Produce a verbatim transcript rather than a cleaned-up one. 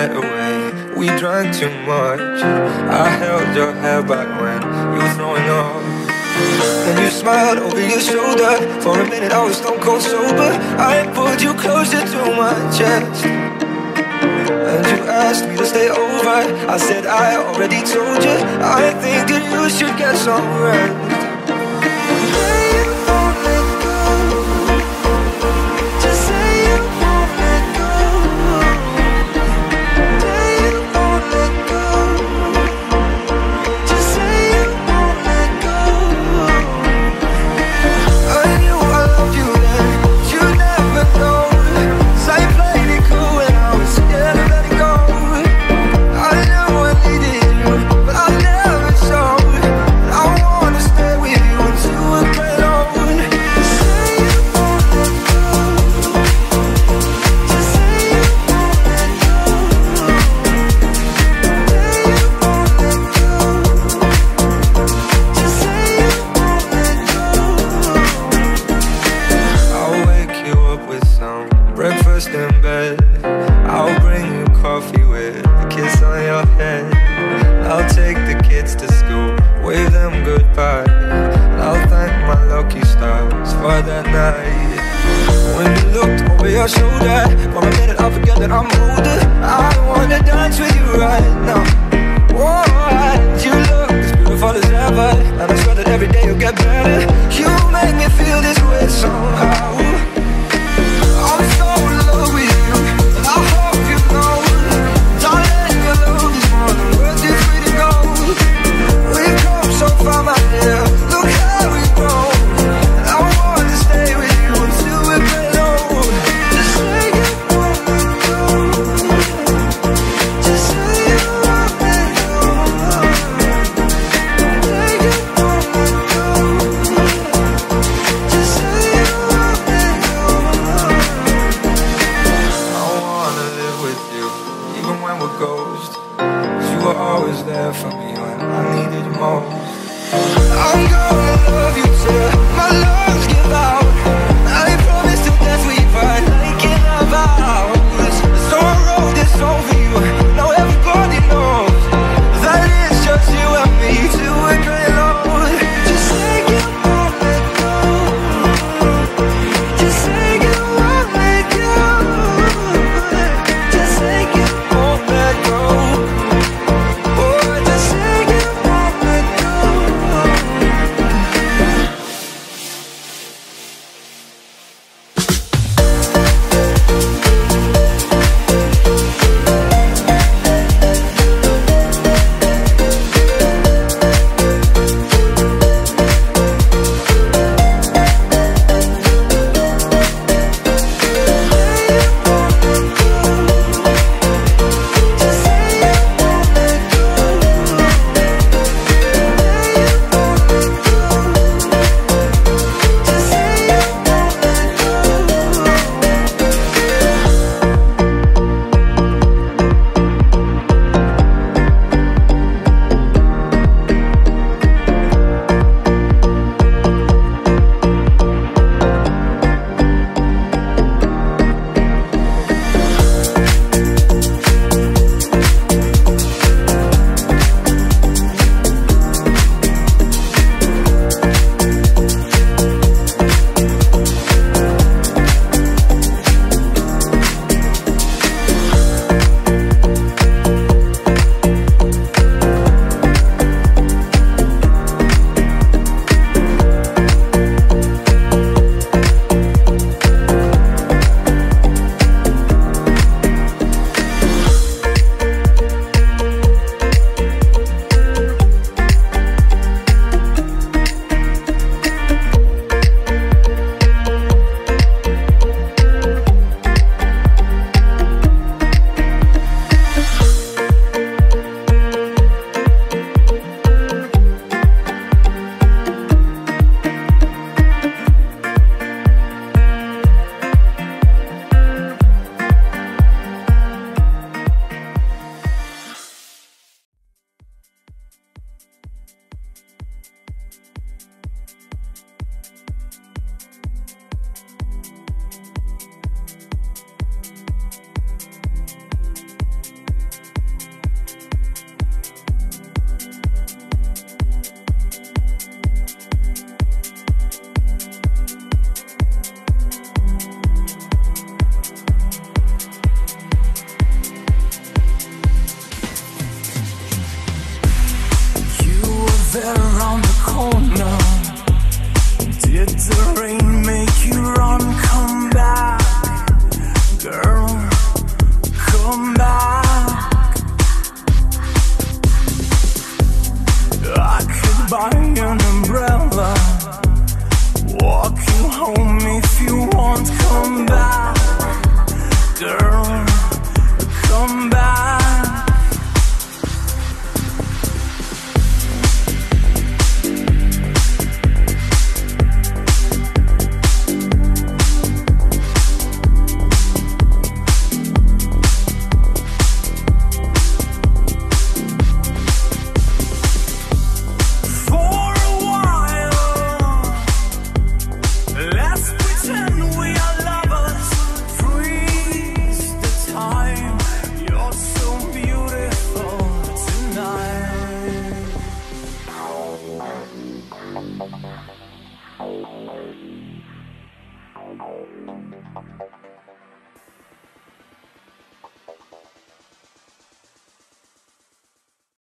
night away. We drank too much. I held your hair back when you were throwing up. Then you smiled over your shoulder. For a minute I was stone cold sober. I pulled you closer to my chest, and you asked me to stay over. I said I already told you, I think that you should get some rest. there around the corner. Did the rain make you run? Come back, girl, come back. I could buy an umbrella, walk you home if you want. Come back, girl, come back.